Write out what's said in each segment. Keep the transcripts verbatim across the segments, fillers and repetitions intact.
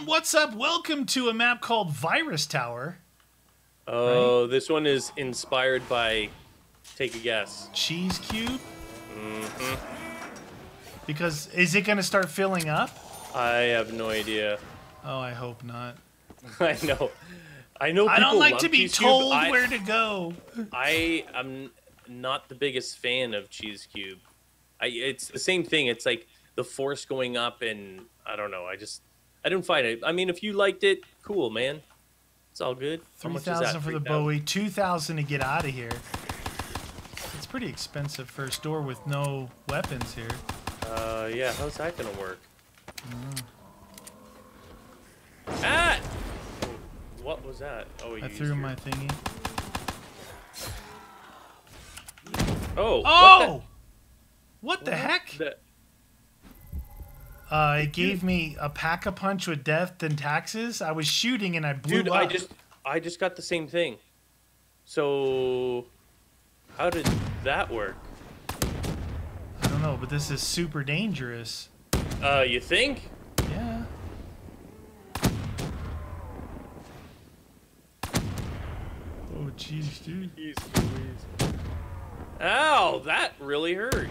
everyone, what's up? Welcome to a map called Virus Tower. Oh, right? This one is inspired by, take a guess. Cheese Cube? Mm-hmm. Because, is it going to start filling up? I have no idea. Oh, I hope not. I know. I know people I don't like to be told I, where to go. I am not the biggest fan of Cheese Cube. I, it's the same thing. It's like the force going up and I don't know. I just, I didn't find it. I mean, if you liked it, cool, man. It's all good. three thousand for the Bowie, two thousand to get out of here. It's pretty expensive first door with no weapons here. Uh, yeah, how's that going to work? Mm. Ah! Oh, what was that? Oh, I threw your... my thingy. Oh! Oh! What the, what the what heck? The... Uh, it Did gave you... me a pack-a-punch with death and taxes. I was shooting and I blew Dude, up. Dude, I just, I just got the same thing. So, how did that work? I don't know, but this is super dangerous. Uh, you think? Yeah. Oh, jeez, dude. Jeez, please. Ow, that really hurt. Okay.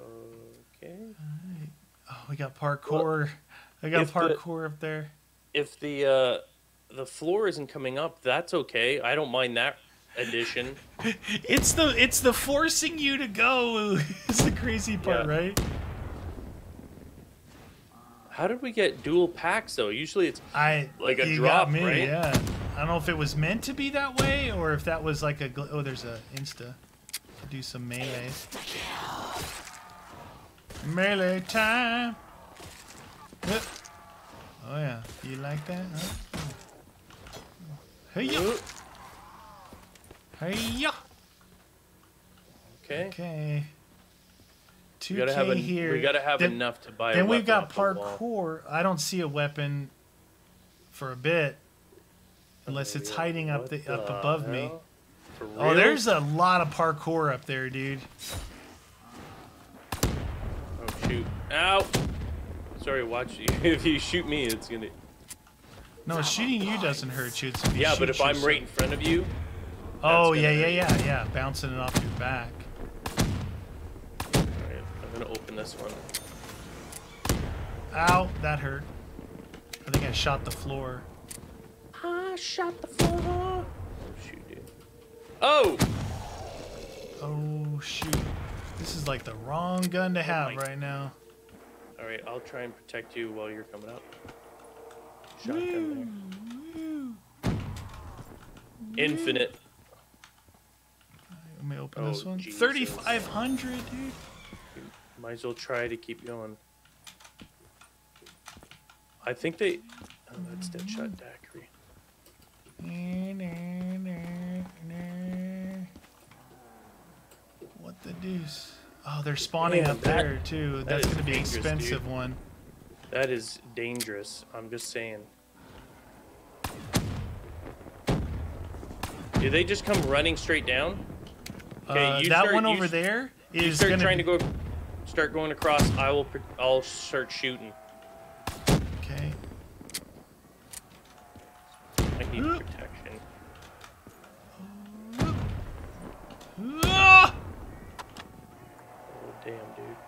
All right. Oh, we got parkour. Well, I got parkour the, up there. If the uh, the floor isn't coming up, that's okay. I don't mind that addition. It's the it's the forcing you to go is the crazy part, yeah. Right? How did we get dual packs though? Usually it's I like a drop, me, right? Yeah. I don't know if it was meant to be that way or if that was like a oh, there's a insta. Do some melee. Melee time. Hup. Oh yeah, you like that? Huh? Hey yo. Hey ya. Okay. Okay. two K we gotta have a, here. We gotta have then, enough to buy. Then a we've got parkour. I don't see a weapon for a bit, unless it's hiding up the, the up above hell? me. Oh, there's a lot of parkour up there, dude. Oh shoot! Ow! Sorry, watch you. If you shoot me, it's gonna. No, shooting you doesn't hurt you. It's if you yeah, shoot but if yourself. I'm right in front of you. Oh, yeah, yeah, yeah, yeah. Bouncing it off your back. All right, I'm going to open this one. Ow, that hurt. I think I shot the floor. I shot the floor. Oh, shoot, dude. Oh! Oh, shoot. This is like the wrong gun to have right now. All right, I'll try and protect you while you're coming up. Shotgun there. Infinite. Let me open oh, this one. thirty-five hundred, dude. Might as well try to keep going. I think they. Oh, that's Deadshot Daiquiri. What the deuce? Oh, they're spawning Man, up that, there too. That that's gonna be an expensive dude. one. That is dangerous. I'm just saying. Do they just come running straight down? Okay, uh, that start, one over you, there is you start trying be... to go, start going across. I will, I'll start shooting. Okay. I need Oop. protection. Oop. Oop. Ah! Oh damn, dude.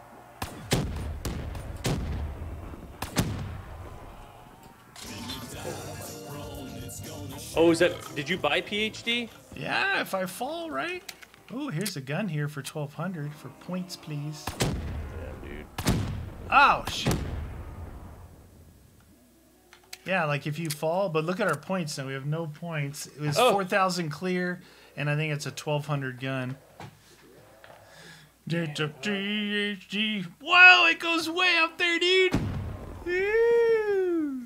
Oh. oh, is that? Did you buy P H D? Yeah, if I fall, right. Oh, here's a gun here for twelve hundred for points, please. Yeah, dude. Oh, shit. Yeah, like if you fall, but look at our points now. We have no points. It was oh. four thousand clear, and I think it's a twelve hundred gun. It's a P H D. Wow, it goes way up there, dude. Woo.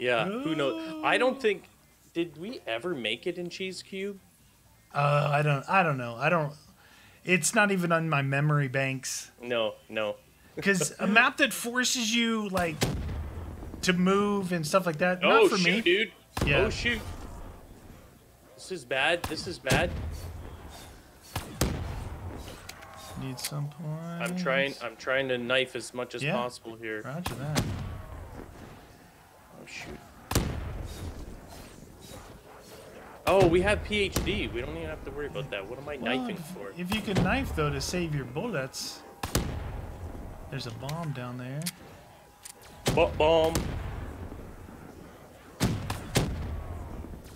Yeah, oh. who knows? I don't think... Did we ever make it in Cheese Cube? Uh, I don't, I don't know. I don't, it's not even on my memory banks. No, no. Because a map that forces you, like, to move and stuff like that, oh, not for shoot, me. Dude. Yeah. Oh, shoot. This is bad. This is bad. Need some points. I'm trying. I'm trying to knife as much as yeah. possible here. Roger that. Oh shoot. Oh, we have P H D. We don't even have to worry about that. What am I well, knifing if, for? If you could knife though to save your bullets. There's a bomb down there. Butt bomb.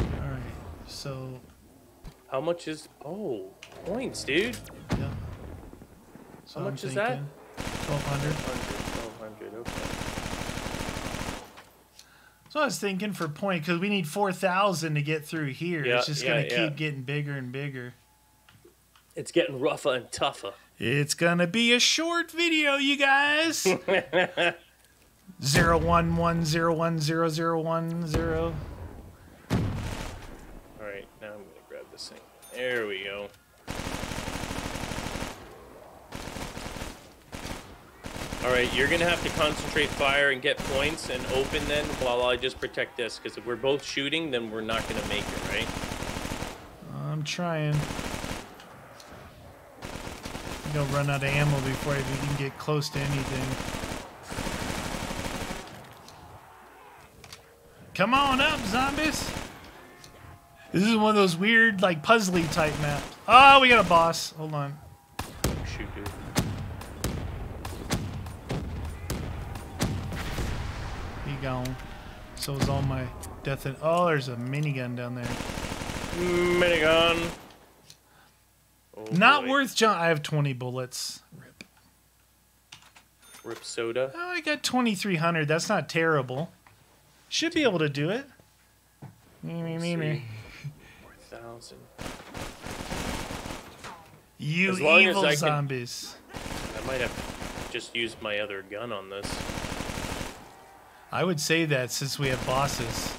All right. So. How much is oh points, dude? Yeah. So How much I'm is thinking. that? twelve hundred. twelve hundred. Okay. So I was thinking for point because we need four thousand to get through here. Yeah, it's just yeah, gonna keep yeah. getting bigger and bigger. It's getting rougher and tougher. It's gonna be a short video, you guys. zero one one zero one zero zero one zero. All right, now I'm gonna grab this thing. There we go. Alright, you're going to have to concentrate fire and get points and open then while I just protect this. Because if we're both shooting, then we're not going to make it, right? I'm trying. I think I'll run out of ammo before I can get close to anything. Come on up, zombies! This is one of those weird, like, puzzly type maps. Oh, we got a boss. Hold on. Shoot, dude. Gone. So is all my death and oh, there's a minigun down there. Minigun. Oh, Not boy. worth jump. I have twenty bullets. Rip. Rip soda. Oh, I got twenty-three hundred. That's not terrible. Should be able to do it. Me me me me. four thousand. You as long evil as I zombies. Can, I might have just used my other gun on this. I would say that since we have bosses,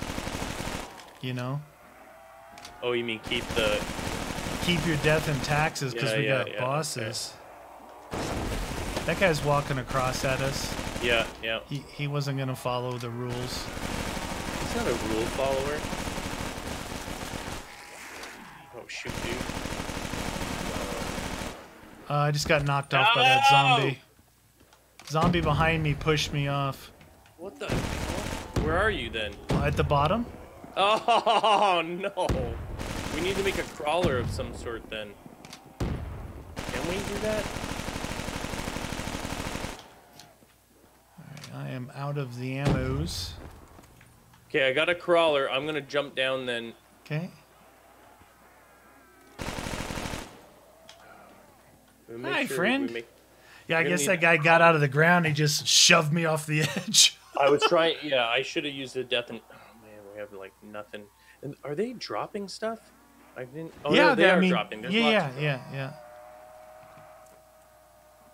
you know. Oh, you mean keep the keep your death and taxes because yeah, we yeah, got yeah, bosses. Okay. That guy's walking across at us. Yeah, yeah. He he wasn't gonna follow the rules. He's not a rule follower. Oh shoot, dude! Uh, I just got knocked off oh! by that zombie. Zombie behind me pushed me off. What the? Where are you then? At the bottom. Oh no! We need to make a crawler of some sort then. Can we do that? All right, I am out of the ammos. Okay, I got a crawler. I'm gonna jump down then. Okay. Hi, sure friend. Make... Yeah, I guess that guy got out of the ground. He just shoved me off the edge. I was trying, yeah, I should have used the death and... Oh, man, we have, like, nothing. And are they dropping stuff? I didn't... Oh, yeah, no, they, they are I mean, dropping. There's yeah, lots yeah, yeah, yeah.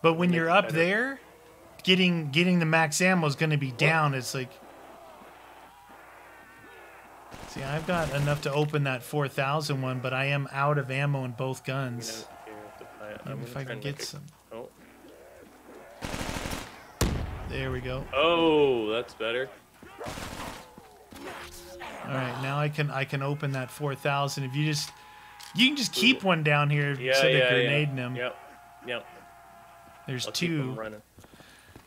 But when you're up better. there, getting getting the max ammo is going to be down. It's like... See, I've got enough to open that four thousand one, but I am out of ammo in both guns. Maybe if I can get a... some. Oh. There we go. Oh, that's better. All right, now I can I can open that four thousand. If you just you can just keep one down here yeah, instead yeah, of grenading yeah. them. Yep, yep. There's I'll two.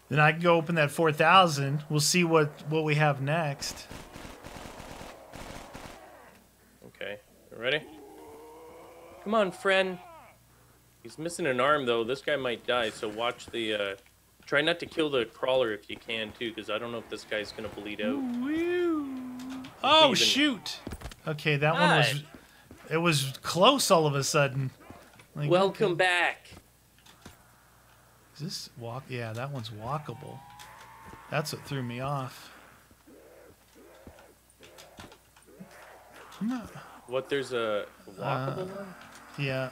Then I can go open that four thousand. We'll see what what we have next. Okay, ready? Come on, friend. He's missing an arm though. This guy might die. So watch the. Uh, Try not to kill the crawler if you can, too, because I don't know if this guy's going to bleed out. Oh, shoot! Okay, that God. one was... It was close all of a sudden. Like, Welcome okay. back! Is this walk... Yeah, that one's walkable. That's what threw me off. No. What, there's a walkable uh, one? Yeah.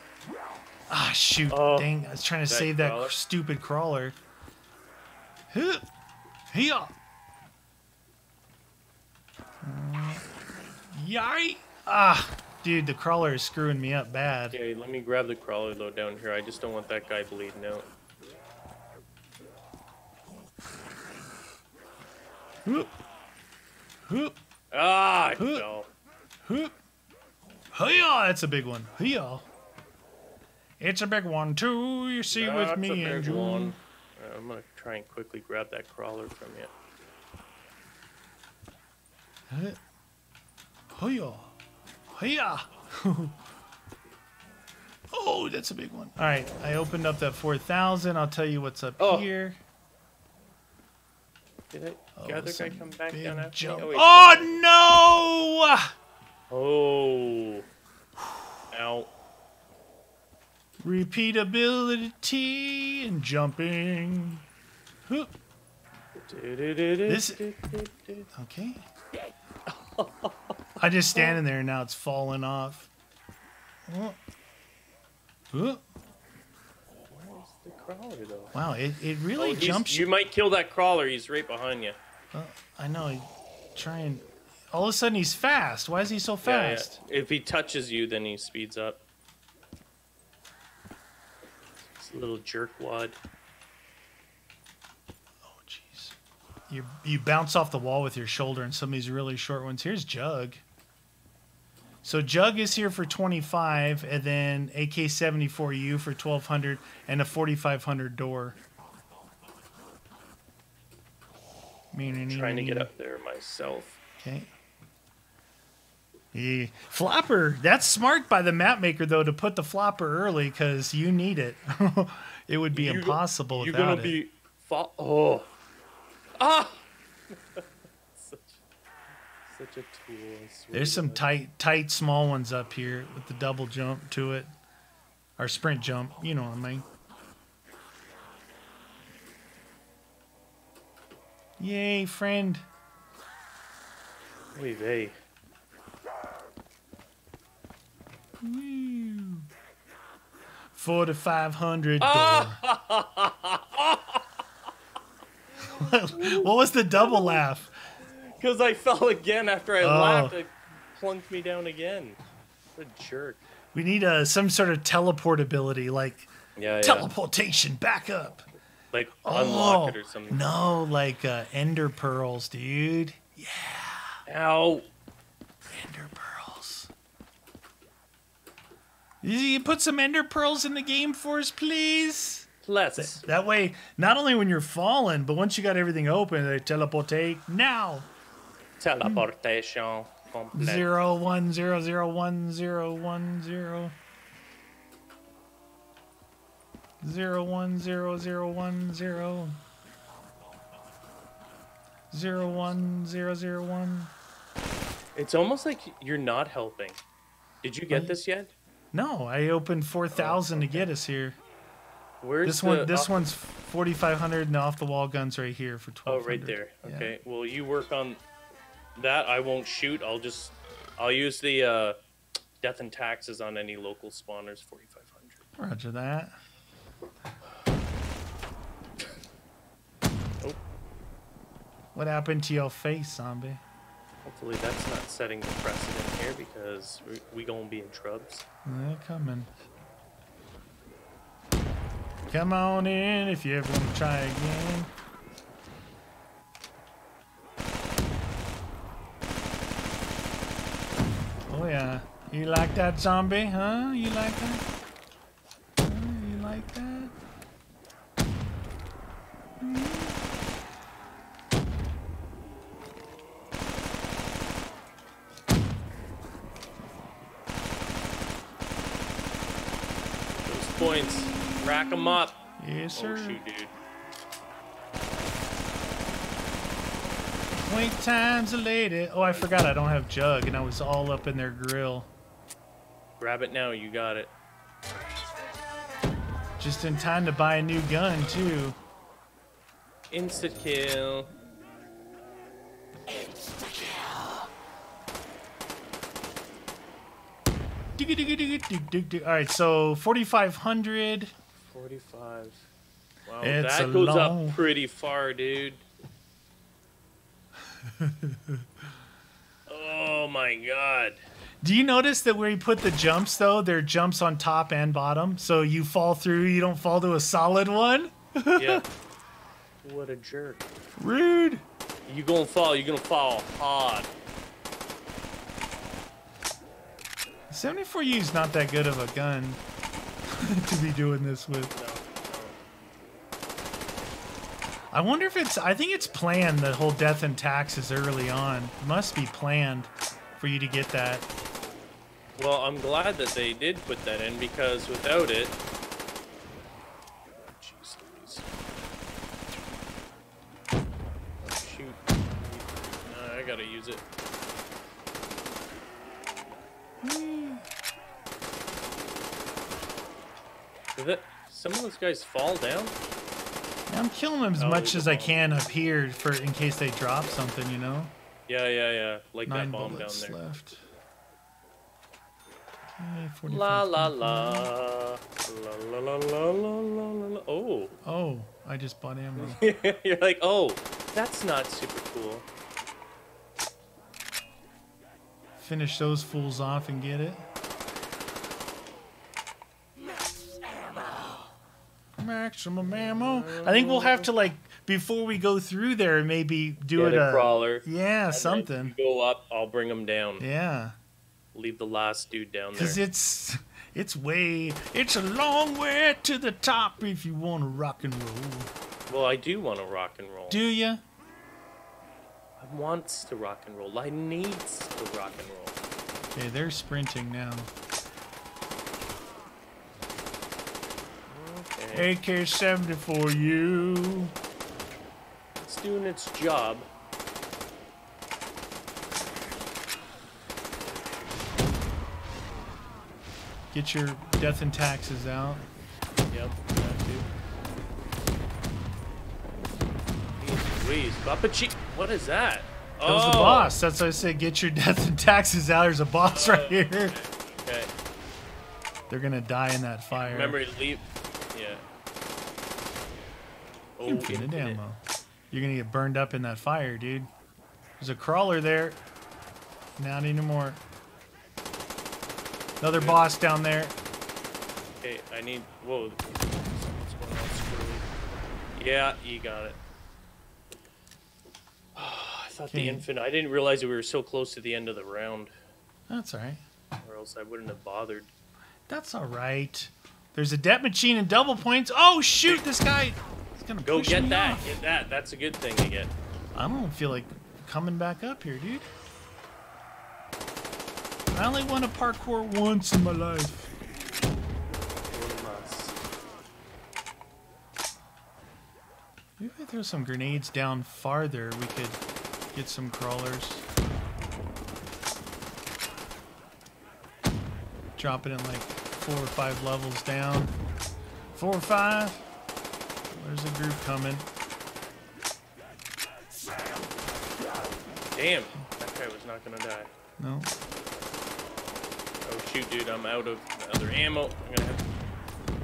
Ah, shoot. Oh, dang, I was trying to that save that crawler? stupid crawler. Here. Yay! Ah, dude, the crawler is screwing me up bad. Okay, let me grab the crawler though down here. I just don't want that guy bleeding out. Whoop. Whoop. Ah, no. Whoop. Hey, that's a big one. Hey, It's a big one, too. You see, That's with me and you. One. I'm going to try and quickly grab that crawler from you. Hey. Hiya. Hiya. Oh, that's a big one. All right, I opened up that four thousand. I'll tell you what's up oh. here. Did it? Oh, the other guy come back down after me? Oh, wait, oh no! Oh. Ow. Repeatability and jumping. Whoop. This. Okay. I just stand in there and now it's falling off. Oh. Where's the crawler, though? Wow, it, it really oh, jumps. You might kill that crawler. He's right behind you. Uh, I know. He trying. All of a sudden, he's fast. Why is he so fast? Yeah, yeah. If he touches you, then he speeds up. It's a little jerkwad. Oh, jeez. You, you bounce off the wall with your shoulder in some of these really short ones. Here's Jug. So Jug is here for twenty-five, and then A K seventy-four U for twelve hundred, and a forty-five hundred door. I'm trying to get up there myself. Okay. Yeah. Flopper. That's smart by the map maker, though, to put the flopper early, because you need it. It would be you, impossible you're without gonna it. You're going to be... Oh. Ah! Such a tool. There's some tight, tight, small ones up here with the double jump to it, or sprint jump. You know what I mean? Yay, friend! Oy vey. Woo! forty-five hundred. What was the double laugh? Because I fell again after I oh. laughed. It plunked me down again. What a jerk. We need uh, some sort of teleportability, like yeah, teleportation yeah. back up. Like oh, unlock it or something. No, like uh, ender pearls, dude. Yeah. Ow. Ender pearls. You put some ender pearls in the game for us, please? Let's. That, that way, not only when you're falling, but once you got everything open, they teleportate now. Teleportation complete. Zero one zero zero one zero one zero. Zero one zero zero one zero. Zero one zero zero one. It's almost like you're not helping. Did you get what? This yet? No, I opened four thousand oh, okay. to get us here. Where's this one? This one's forty-five hundred, and off the wall guns right here for twelve. Oh, right there. Yeah. Okay. Well, you work on. That I won't shoot. I'll just, I'll use the uh, death and taxes on any local spawners. forty-five hundred. Roger that. Oh. What happened to your face, zombie? Hopefully that's not setting the precedent here, because we, we gonna be in trubs. They're coming. Come on in if you ever want to try again. Oh yeah, you like that, zombie? Huh? You like that? Huh? You like that? Those points, rack them up. Yes, sir. Oh, shoot, dude. Point times a lady. Oh, I forgot I don't have Jug, and I was all up in their grill. Grab it now, you got it. Just in time to buy a new gun, too. Insta kill. Insta kill. Dig dig dig dig dig dig. All right, so forty-five hundred. forty-five. Wow, it's that goes long... up pretty far, dude. Oh my god. Do you notice that where you put the jumps, though, they're jumps on top and bottom, so you fall through, you don't fall to a solid one? Yeah. What a jerk. Rude. You gonna fall, you're gonna fall hard. seventy-four U is not that good of a gun. to be doing this with. I wonder if it's, I think it's planned, the whole death and taxes early on. It must be planned for you to get that. Well, I'm glad that they did put that in, because without it, gotta use it. Mm. Did that, some of those guys fall down? Yeah, I'm killing them as oh, much as I can up here for in case they drop something, you know? Yeah, yeah, yeah. Like Nine that bomb down there. Left. Okay, la, la, la. la la la la la la la. Oh. Oh, I just bought ammo. You're like, oh, that's not super cool. Finish those fools off and get it. Maximum ammo. I think we'll have to, like, before we go through there, maybe do get it a, a crawler. Yeah, and something. Go up. I'll bring them down. Yeah. Leave the last dude down there. Cause it's it's way it's a long way to the top if you want to rock and roll. Well, I do want to rock and roll. Do you? Wants to rock and roll. I needs to rock and roll. Okay, they're sprinting now. Okay. A K seventy-four U. It's doing its job. Get your death and taxes out. Yep. Please, Papachi. What is that? That was oh. the boss. That's why I said get your death and taxes out. There's a boss uh, right here. Okay. okay. They're gonna die in that fire. Remember to leave. Yeah. Oh, you get it ammo. You're gonna get burned up in that fire, dude. There's a crawler there. Not anymore. Another okay. boss down there. Okay, I need. Whoa. What's going on? Yeah, you got it. I thought the infant. I didn't realize that we were so close to the end of the round. That's all right. Or else I wouldn't have bothered. That's all right. There's a debt machine and double points. Oh shoot! This guy is gonna go push get me that. Off. Get that. That's a good thing to get. I don't feel like coming back up here, dude. I only want to parkour once in my life. Maybe if I throw some grenades down farther, we could. Get some crawlers. Drop it in like four or five levels down. Four or five. There's a group coming. Damn, that guy was not gonna die. No. Oh shoot, dude, I'm out of other ammo. I'm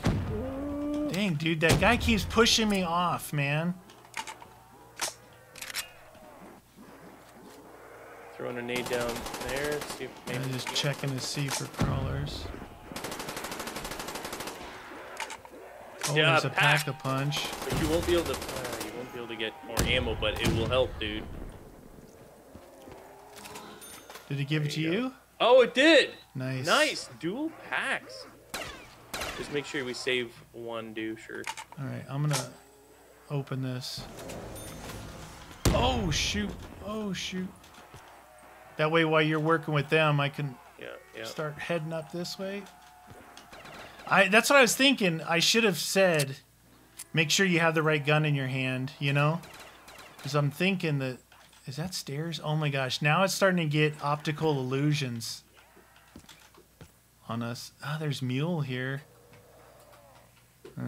gonna have... Dang, dude, that guy keeps pushing me off, man. Throwing a nade down there. See if maybe I'm just checking to see for crawlers. Oh, yeah, there's a pack-a-punch. But you won't be able to. Uh, you won't be able to get more ammo, but it will help, dude. Did it give there it to you, you? Oh, it did. Nice. Nice dual packs. Just make sure we save one, do sure. All right, I'm gonna open this. Oh shoot! Oh shoot! That way, while you're working with them, I can yeah, yeah. start heading up this way. I That's what I was thinking. I should have said, make sure you have the right gun in your hand, you know? Because I'm thinking that... Is that stairs? Oh, my gosh. Now it's starting to get optical illusions on us. Ah, oh, there's Mule here. Uh,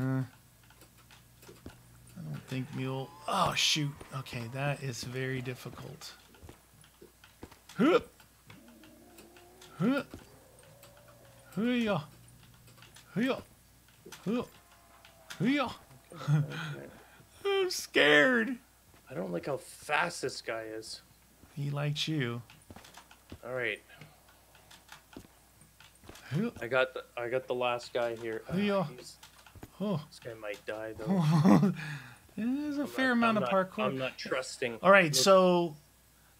I don't think Mule... Oh, shoot. Okay, that is very difficult. Huh. Huh. Huh. Huh. Huh. Huh. I'm scared. I don't like how fast this guy is. He likes you. All right. Huh. I got the I got the last guy here. Oh, huh. This guy might die though. There's a I'm fair not, amount I'm of not, parkour. I'm not trusting. All right, so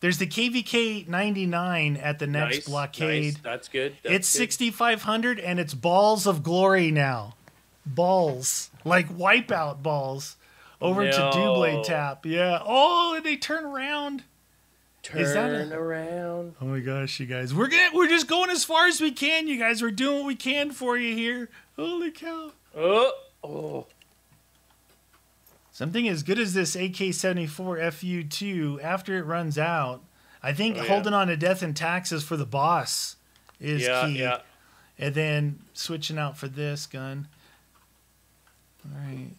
There's the K V K ninety-nine at the next nice, blockade. Nice. That's good. That's it's sixty-five hundred, and it's Balls of Glory now. Balls. Like Wipeout balls. Over no. to Dewblade Tap. Yeah. Oh, and they turn around. Turn Is that a... around. Oh, my gosh, you guys. We're gonna, we're just going as far as we can, you guys. We're doing what we can for you here. Holy cow. Oh. Oh. Something as good as this A K seventy-four F U two, after it runs out, I think oh, yeah. holding on to Death and Taxes for the boss is yeah, key. Yeah. And then switching out for this gun. All right.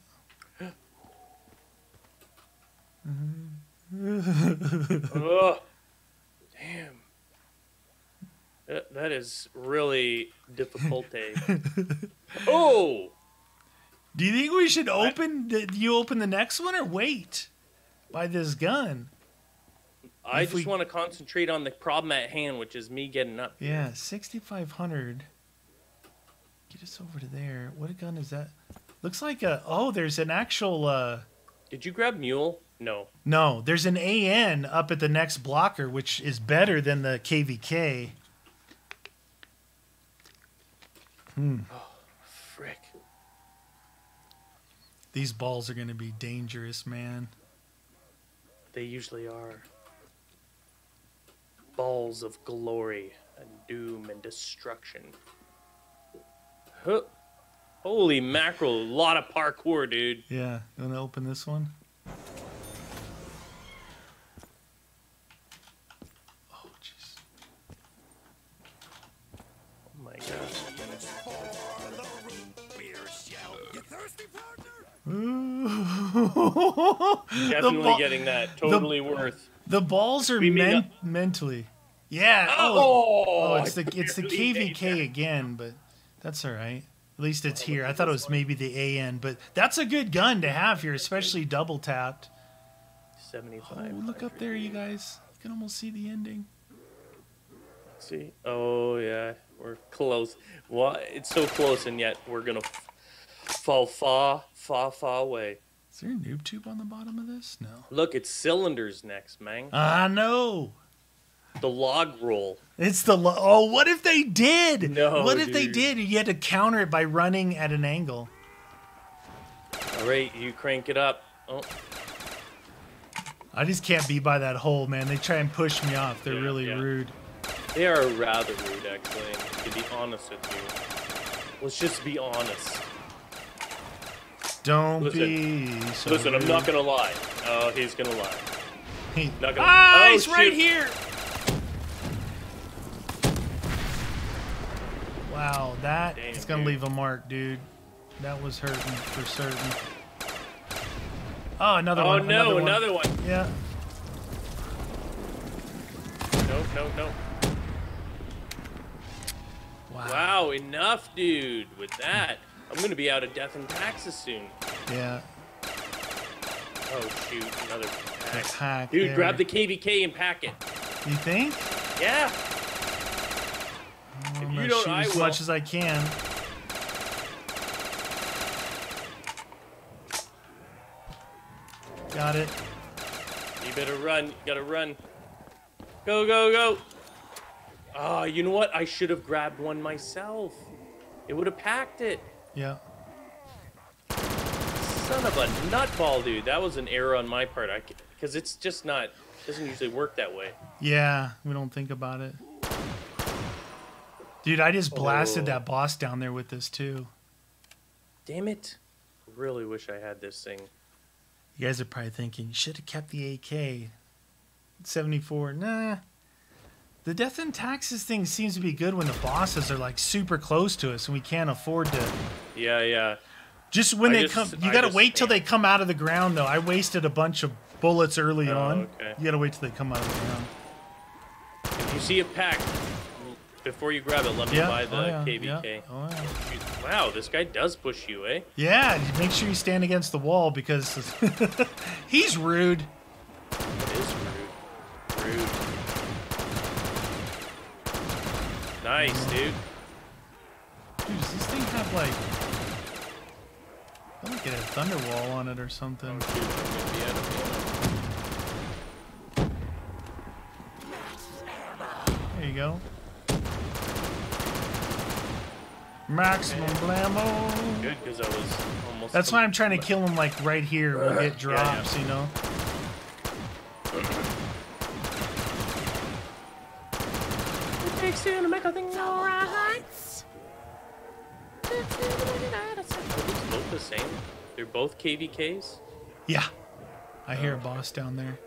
Oh, damn. That, that is really difficult. Oh! Do you think we should open? The, you open the next one or wait by this gun? I if just we, want to concentrate on the problem at hand, which is me getting up. Yeah, sixty-five hundred. Get us over to there. What a gun is that? Looks like a. Oh, there's an actual. Uh, Did you grab Mule? No. No, there's an A N up at the next blocker, which is better than the K V K. Hmm. These balls are going to be dangerous, man. They usually are. Balls of glory and doom and destruction. Huh. Holy mackerel, a lot of parkour, dude. Yeah, you want to open this one? Oh, jeez. Oh, my gosh. Definitely getting that. Totally the, worth. The balls are men mentally. Yeah. Oh, oh, it's the it's the K V K again, but that's all right. At least it's here. I thought it was maybe the A N, but that's a good gun to have here, especially double tapped. seventy-five. Oh, look up there, you guys. You can almost see the ending. Let's see. Oh yeah, we're close. Well, it's so close, and yet we're gonna fall far. Far, far away. Is there a noob tube on the bottom of this? No. Look, it's cylinders next, man. I know. The log roll. It's the log. Oh, what if they did? No, What if dude. they did? You had to counter it by running at an angle. All right, you crank it up. Oh. I just can't be by that hole, man. They try and push me off. They're yeah, really yeah. rude. They are rather rude, actually, to be honest with you. Let's just be honest. Don't listen, be. So listen, rude. I'm not gonna lie. Oh, he's gonna lie. He's not gonna ah, oh, he's shoot. right here. Wow, that Damn, is gonna dude. leave a mark, dude. That was hurting for certain. Oh, another oh, one. Oh no, another one. another one. Yeah. No, no, no. Wow. Wow, enough, dude, with that. I'm going to be out of Death and Taxes soon. Yeah. Oh, shoot. Another pack. pack Dude, there. grab the K V K and pack it. You think? Yeah. If you don't, shoot I will. As much as I can. Got it. You better run. You got to run. Go, go, go. Ah, oh, you know what? I should have grabbed one myself. It would have packed it. Yeah. Son of a nutball, dude. That was an error on my part. I because it's just not it doesn't usually work that way. Yeah, we don't think about it. Dude, I just blasted oh. that boss down there with this too. Damn it! I really wish I had this thing. You guys are probably thinking you should have kept the A K seventy-four. Nah. The Death and Taxes thing seems to be good when the bosses are like super close to us and we can't afford to. Yeah, yeah. Just when I they just, come, you I gotta wait till can't. they come out of the ground though. I wasted a bunch of bullets early oh, on. Okay. You gotta wait till they come out of the ground. If you see a pack before you grab it, let me yeah. buy the oh, yeah. K V K. Yeah. Oh, yeah. Wow, this guy does push you, eh? Yeah, make sure you stand against the wall because he's rude. It is rude. Rude. Nice, dude. Dude, does this thing have like... I think it had Thunderwall on it or something. Oh, dude, you go. Maximum blammo. Good, because I was almost. That's why I'm trying to kill him like right here. We'll get drops, yeah, yeah. you know. It takes two to make a thing all right. They're both the same. They're both K V Ks. Yeah, I hear a boss down there.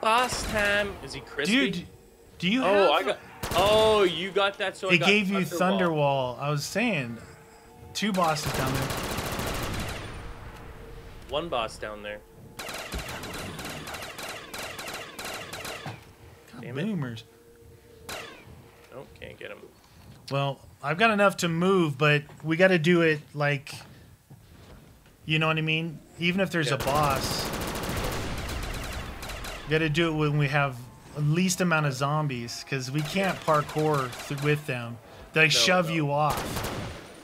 Boss time. Is he crispy? Dude, do you? Have... Oh, I got. Oh, you got that. So it I got gave you Thunderwall. Thunderwall. I was saying, two bosses down there. One boss down there. God, Damn boomers. It. Nope, can't get him. Well, I've got enough to move, but we got to do it like, you know what I mean? Even if there's yeah. a boss, we got to do it when we have least amount of zombies, because we can't parkour th with them. They no, shove no. you off.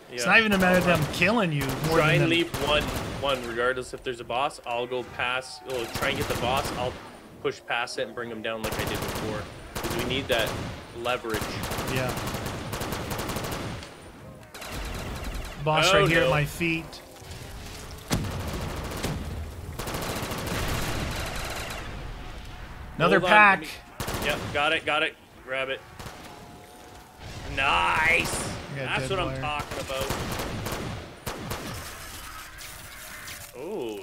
Yeah. It's not even a matter of them killing you. More try and leap one, one, regardless if there's a boss. I'll go past, oh, try and get the boss. I'll push past it and bring them down like I did before. Because we need that leverage. Yeah. Boss oh, right here no. at my feet. Another Hold pack. Me... Yep, got it, got it. Grab it. Nice. That's what wire. I'm talking about. Oh.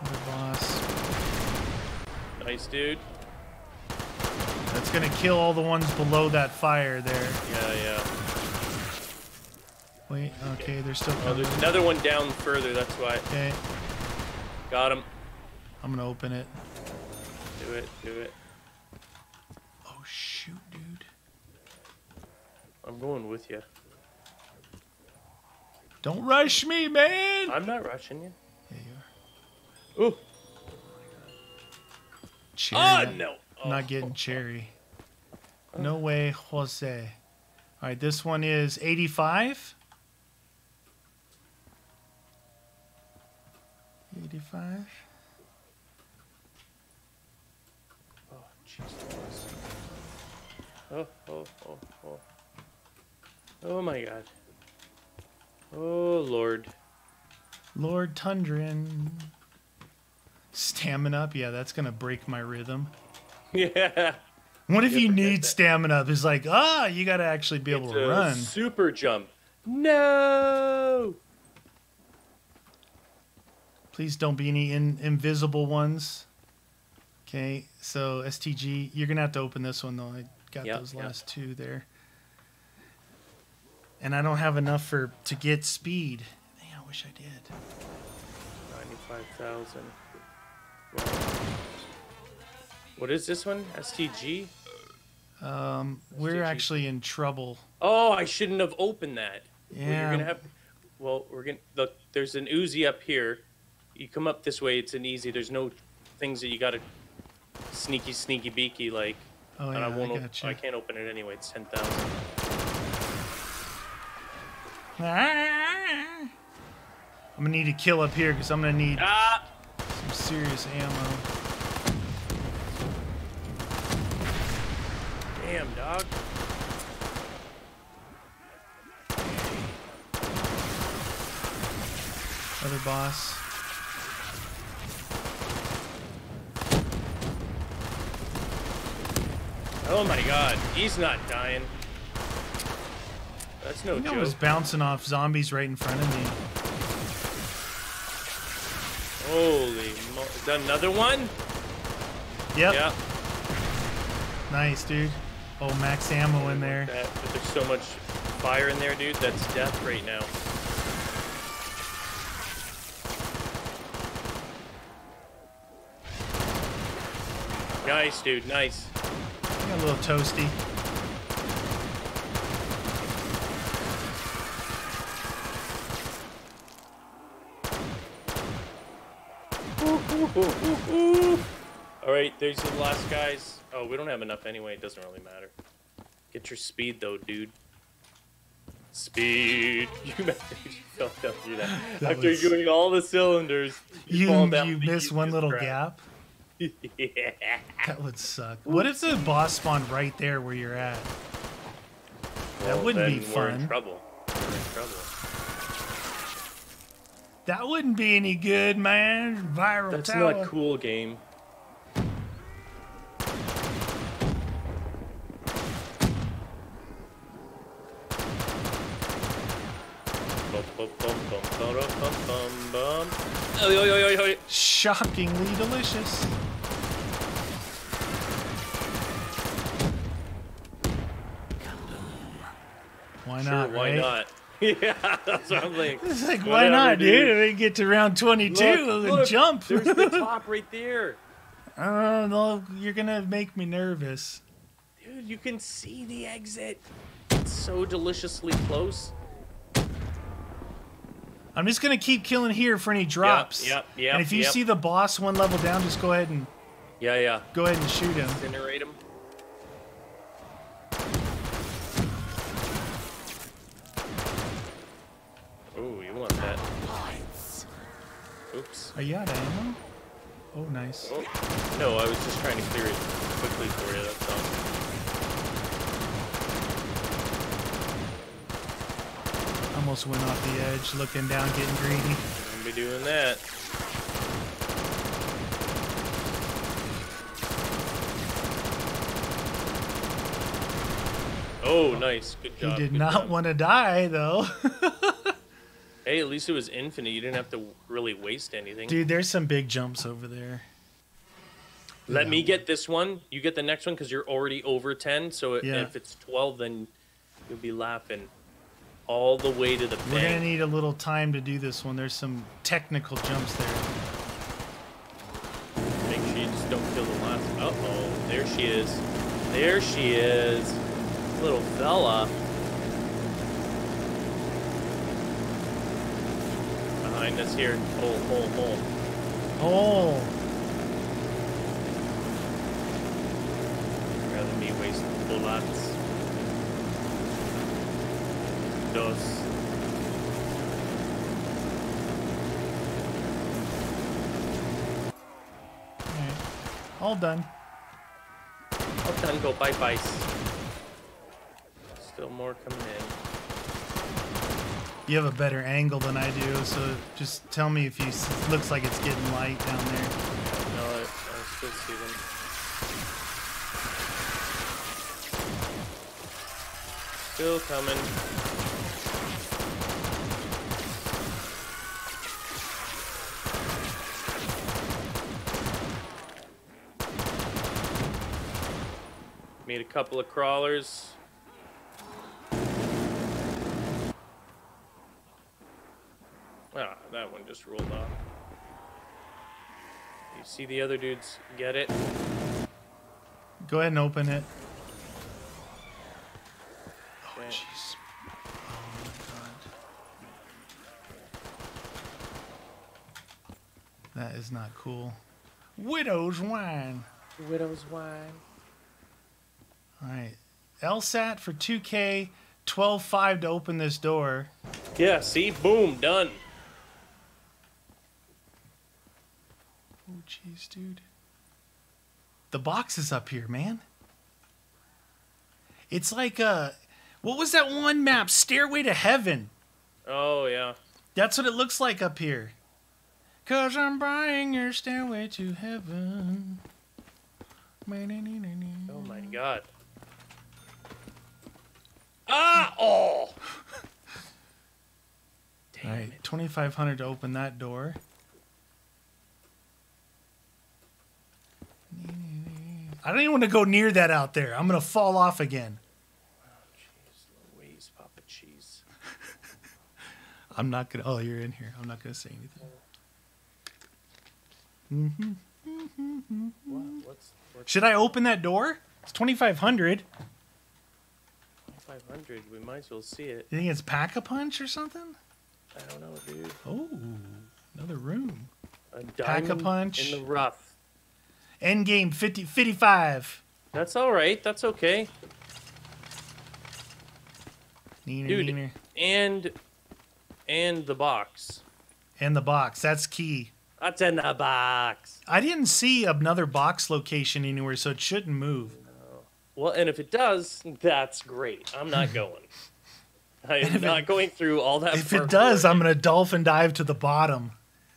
Another boss. Nice, dude. That's gonna kill all the ones below that fire there. Yeah, yeah. Wait. Okay, they're still coming. Oh, there's another one down further. That's why. Okay. Got him. I'm gonna open it. Do it, do it. Oh shoot, dude. I'm going with you. Don't rush me, man! I'm not rushing you. Yeah, you are. Ooh! Cherry. Oh, no! Oh. Not getting cherry. Oh. No way, Jose. Alright, this one is eighty-five. eighty-five. Oh, Jesus. Oh, oh, oh, oh. Oh, my God. Oh, Lord. Lord Tundrin. Stamina up? Yeah, that's going to break my rhythm. Yeah. What if you, you need stamina up? It's like, ah, oh, you got to actually be it's able to run. Super jump. No! Please don't be any in, invisible ones. Okay, so S T G, you're going to have to open this one, though. I got yep, those last yep. two there. And I don't have enough for to get speed. Dang, I wish I did. ninety-five thousand. Wow. What is this one? S T G? Um, S T G. We're actually in trouble. Oh, I shouldn't have opened that. Yeah. Well, you're gonna have, well we're going to... Look, there's an Uzi up here. You come up this way, it's an easy. There's no things that you gotta sneaky, sneaky, beaky like. Oh, and yeah, I won't. I, gotcha. I can't open it anyway. It's ten thousand. I'm gonna need a kill up here because I'm gonna need ah! some serious ammo. Damn, dog. Other boss. Oh my God, he's not dying. That's no you know, joke. I was bouncing off zombies right in front of me. Holy mo- Is that another one? Yep. Yep. Nice, dude. Oh, max ammo in there. That, there's so much fire in there, dude. That's death right now. Nice, dude. Nice. A little toasty. Ooh, ooh, ooh, ooh, ooh. All right, there's the last guys. Oh, we don't have enough anyway. It doesn't really matter. Get your speed though, dude. Speed. You fell down through that. that After was... doing all the cylinders, you you, down you miss one little crap. gap. Yeah. That would suck. What if the boss spawned right there where you're at? Well, that wouldn't be fun. We're in trouble. We're in trouble. That wouldn't be any good, man. Viral That's tower. Not cool, game. Shockingly delicious. Why not? Sure, why right? not? Yeah, that's what I'm like. It's like, why not, dude? If we get to round twenty-two look, and look, jump. There's the top right there. Oh, no, you're going to make me nervous. Dude, you can see the exit. It's so deliciously close. I'm just going to keep killing here for any drops. Yep, yep, yep. And if you yep. see the boss one level down, just go ahead and... Yeah, yeah. Go ahead and shoot him. Incinerate him. Oh, you want that. Oops. Are you out of ammo? Oh, nice. Oh. No, I was just trying to clear it quickly for you, that's all. Almost went off the edge, looking down, getting greedy. I'm gonna be doing that. Oh, nice. Good job. He did not want to die, though. Hey, at least it was infinite. You didn't have to really waste anything. Dude, there's some big jumps over there. Let yeah. me get this one. You get the next one because you're already over ten. So it, yeah. if it's twelve, then you'll be laughing all the way to the bank. We're going to need a little time to do this one. There's some technical jumps there. Make sure you just don't kill the last one. Uh-oh. There she is. There she is. Little fella. Behind us here. Hole, hole, hole. Hole. I'd rather me waste bullets. Dos. Alright. All done. All done. Go bye bye. Still more coming in. You have a better angle than I do, so just tell me if you it looks like it's getting light down there. No, I, I still see them. Still coming. Made a couple of crawlers. Ah, that one just rolled off. You see the other dudes get it? Go ahead and open it. Oh, jeez. Oh, God. That is not cool. Widow's Wine. Widow's Wine. All right. LSAT for two K, twelve five to open this door. Yeah, see? Boom, done. Oh, jeez, dude. The box is up here, man. It's like, uh, what was that one map? Stairway to Heaven. Oh, yeah. That's what it looks like up here. Cause I'm buying your stairway to heaven. Oh, my God. Ah! Oh! Damn. All right, twenty-five hundred to open that door. I don't even want to go near that out there. I'm going to fall off again. Oh, jeez Louise, Papa Cheese. I'm not going to... Oh, you're in here. I'm not going to say anything. Mm-hmm. Mm-hmm. What? What's, what's Should I open that door? It's twenty-five hundred. twenty-five hundred? We might as well see it. You think it's pack-a-punch or something? I don't know, dude. Oh, another room. A pack-a-punch. In the rough. End game fifty, fifty-five. That's all right. That's okay. Neener, Dude, neener. and and the box. And the box. That's key. What's in the box? I didn't see another box location anywhere, so it shouldn't move. Well, and if it does, that's great. I'm not going. I am not it, going through all that. If it does, work. I'm going to dolphin dive to the bottom.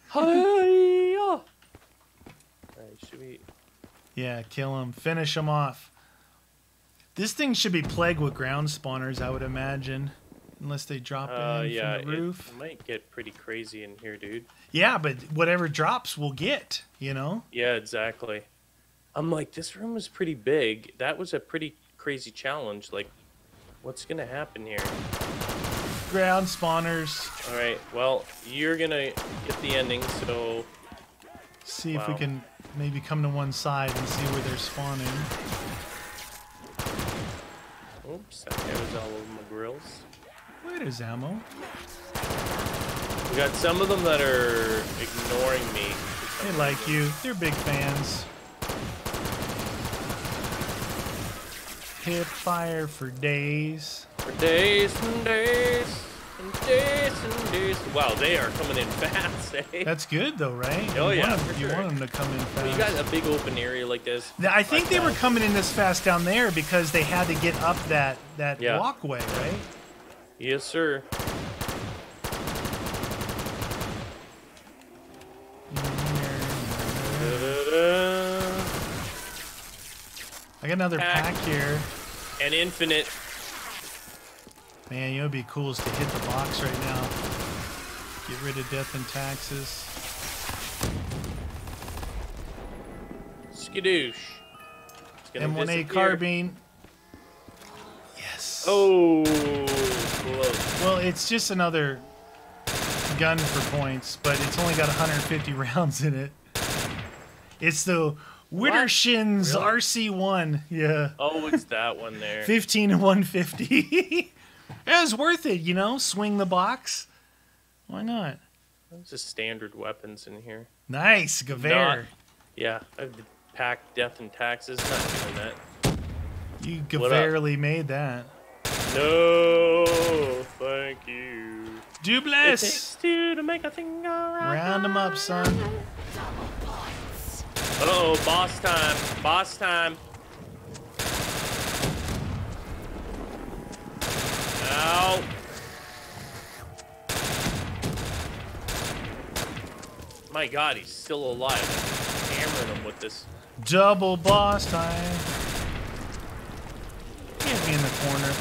Hi-ya! Right, should we... Yeah, kill him. Finish him off. This thing should be plagued with ground spawners, I would imagine. Unless they drop uh, in yeah, from the roof. It might get pretty crazy in here, dude. Yeah, but whatever drops, we'll get, you know? Yeah, exactly. I'm like, this room is pretty big. That was a pretty crazy challenge. Like, what's going to happen here? Ground spawners. All right, well, you're going to get the ending, so... See wow. if we can maybe come to one side and see where they're spawning. Oops, that guy was all over my grills. Where is ammo? We got some of them that are ignoring me. They like reason. you. They're big fans. Hip fire for days. For days and days and days and days. Wow, they are coming in fast, eh? That's good, though, right? Oh, you yeah. Want them, sure. You want them to come in fast. Well, you got a big open area like this. I think they fast. were coming in this fast down there because they had to get up that, that yeah. walkway, right? Yes, sir. I got another pack, pack here. An infinite. Man, you know, it'd be cool is to hit the box right now. Get rid of death and taxes. Skadoosh. M one A carbine. Yes. Oh. Well, it's just another gun for points, but it's only got one hundred fifty rounds in it. It's the Widdershins really? R C one. Yeah. Oh, it's that one there. fifteen to one fifty. It was worth it, you know? Swing the box. Why not? That's just standard weapons in here. Nice. Gewehr. Not, yeah. I've packed death and taxes. Not doing that. You Gewehrly made that. No, thank you. Dubless. To make a thing go right. Round them up, son. Uh-oh, boss time. Boss time. Ow. My God, he's still alive. I'm hammering him with this. Double boss time. Get me in the corner.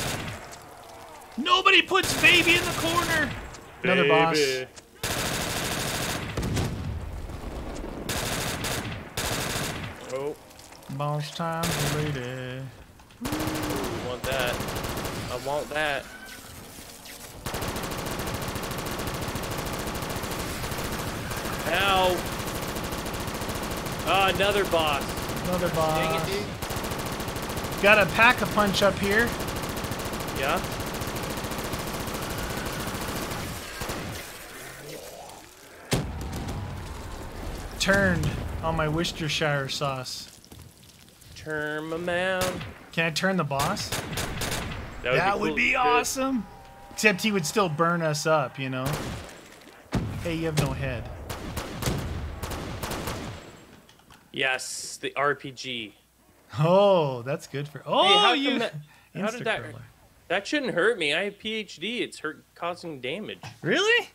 Nobody puts baby in the corner. Baby. Another boss. Oh, boss time, lady. I want that. I want that. Ow! Ah, oh, another boss. Another boss. Dang it, dude. Got a pack-a-punch up here. Yeah. Turned on my Worcestershire sauce. Turn my man. Can I turn the boss? That would that be, cool would be awesome. Except he would still burn us up, you know? Hey, you have no head. Yes, the R P G. Oh, that's good for... Oh, hey, how you... That, how did that... That shouldn't hurt me. I have P H D. It's hurt causing damage. Really?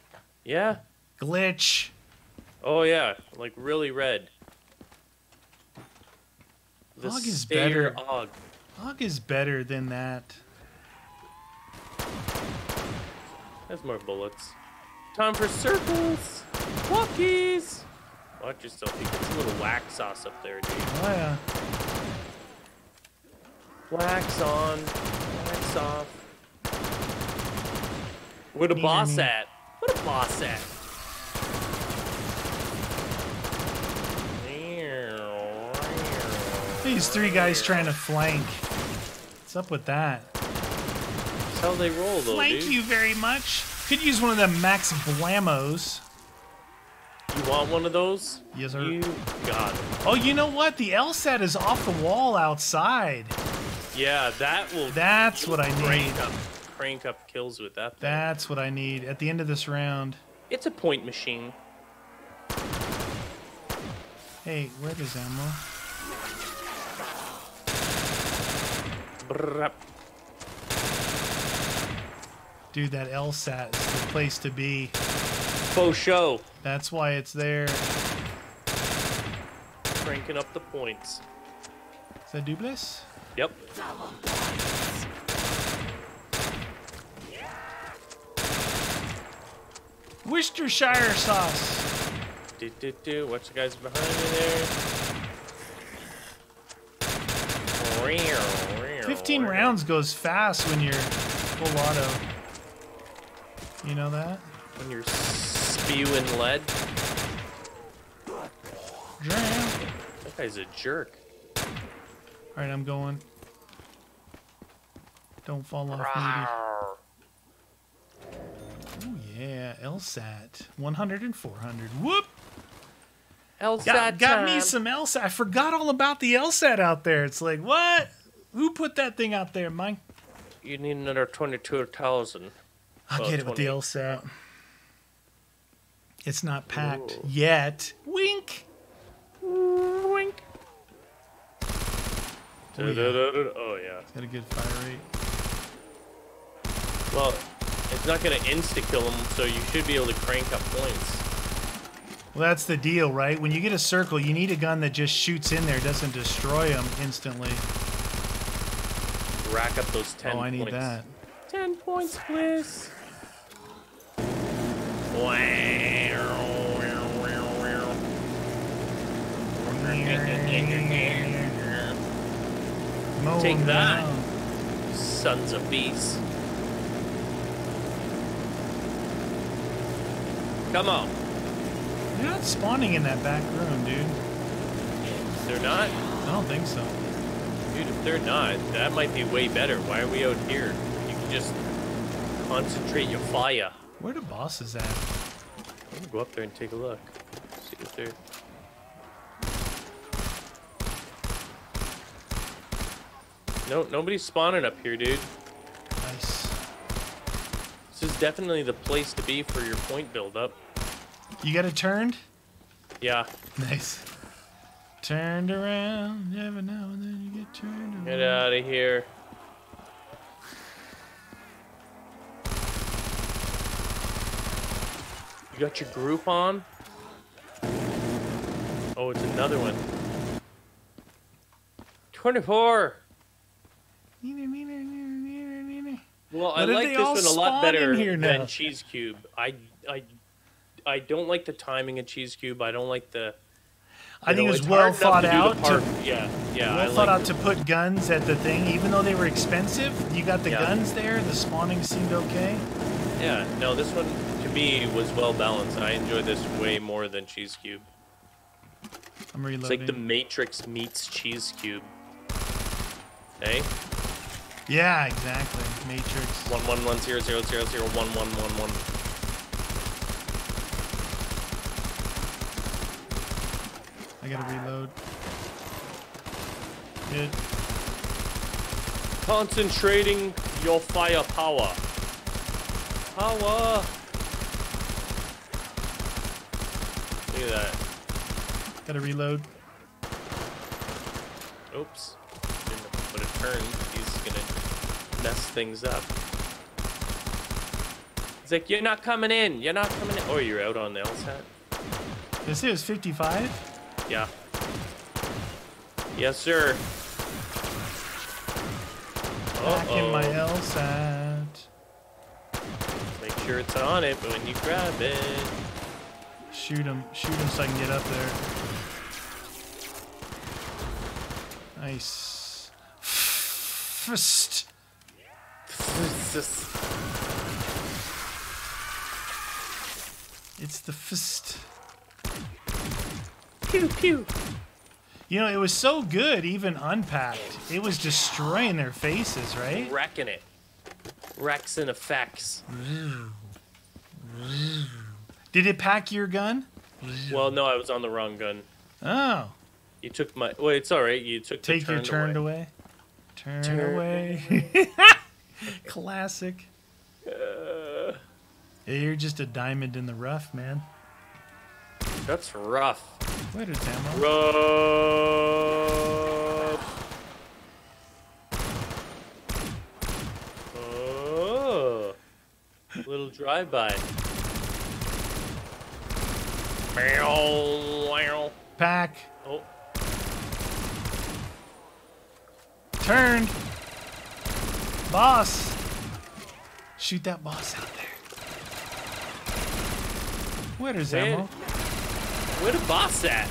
Yeah. Glitch. Oh yeah, like really red. The Og is better. Og. Og is better than that. That's more bullets. Time for circles, walkies. Watch yourself, you get a little wax sauce up there, dude. Oh yeah. Wax on, wax off. Where the boss me. at? Where the boss at? These three guys trying to flank. What's up with that? That's how they roll, though, Flank dude. you very much. Could use one of them Max Blamos. You want one of those? Yes, sir. You got it. Oh, you know what? The L SAT is off the wall outside. Yeah, that will... That's what I need. Up, crank up kills with that thing. That's what I need at the end of this round. It's a point machine. Hey, where is ammo? Dude, that LSAT is the place to be. Faux show. That's why it's there. Cranking up the points. Is that Dubles? Yep. Worcestershire sauce. Do, do, do. Watch the guys behind me there. Fifteen rounds goes fast when you're full auto. You know that? When you're spewing lead. Drown. That guy's a jerk. All right, I'm going. Don't fall off, baby. Oh yeah, LSAT. one hundred and four hundred. Whoop! LSAT got, got me some LSAT. I forgot all about the LSAT out there. It's like, what? Who put that thing out there, Mike? You need another twenty-two thousand. I'll well, get it twenty. With the LSAT. It's not packed Ooh. Yet. Wink! Wink! Oh yeah. Da, da, da, da. Oh, yeah. It's got a good fire rate. Well, it's not going to insta-kill them, so you should be able to crank up points. Well, that's the deal, right? When you get a circle, you need a gun that just shoots in there, doesn't destroy them instantly. Rack up those ten points. Oh, I need points. That. ten points, please. Oh, take that, no. Sons of bees. Come on. They're not spawning in that back room, dude. They're not? I don't think so. Dude, if they're not, that might be way better. Why are we out here? You can just concentrate your fire. Where the boss is at? I'm gonna go up there and take a look. See if they're... No, nobody's spawning up here, dude. Nice. This is definitely the place to be for your point build-up. You got it turned? Yeah. Nice. Turned around. Every now and then you get turned around. Get out of here. You got your group on? Oh, it's another one. twenty-four! Well, I like this one a lot better than Cheese Cube. I, I, I don't like the timing of Cheese Cube. I don't like the. I think it was well thought out. Yeah, yeah. Well thought out to put guns at the thing, even though they were expensive. You got the guns there. The spawning seemed okay. Yeah. No, this one to me was well balanced. I enjoy this way more than Cheese Cube. I'm reloading. It's like the Matrix meets Cheese Cube. Hey. Yeah, exactly. Matrix. One one one zero zero zero zero one one one one. I gotta reload. Good. Concentrating your firepower. Power. Look at that. Gotta reload. Oops. But it turns. He's gonna mess things up. He's like, you're not coming in. You're not coming in. Oh, you're out on the LSAT. Did I say it was fifty-five? Yeah. Yes, sir. Back uh-oh. In my LSAT. Make sure it's on it when you grab it. Shoot him. Shoot him so I can get up there. Nice. First. It's the fist. Pew pew. You know, it was so good, even unpacked. It was destroying their faces, right? Wrecking it. Wrecks and effects. Did it pack your gun? Well, no, I was on the wrong gun. Oh. You took my. Well, it's all right. You took. Take the your turned away. away. Turn, Turn away. Classic. Uh, yeah, you're just a diamond in the rough, man. That's rough. Later, Tamla. Rub. Oh. Little drive-by. Pack. Oh. Turned. Boss. Shoot that boss out there. Where is ammo? Where the boss at?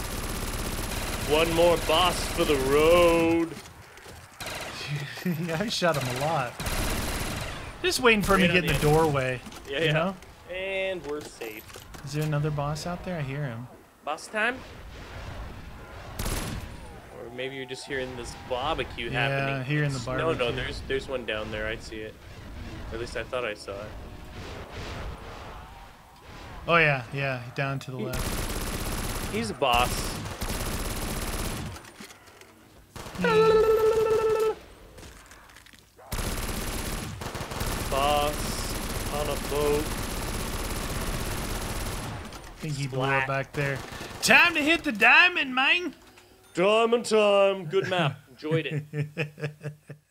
One more boss for the road. Yeah, I shot him a lot. Just waiting for him to get in the doorway. Yeah, you know? And we're safe. Is there another boss out there? I hear him. Boss time? Or maybe you're just hearing this barbecue yeah, happening. Yeah, hearing the barbecue. No, no, there's there's one down there. I see it. Or at least I thought I saw it. Oh yeah, yeah, down to the he, left. He's a boss. Mm. Boss on a boat. I think he blew up back there. Time to hit the diamond, man. Diamond time. Good map. Enjoyed it.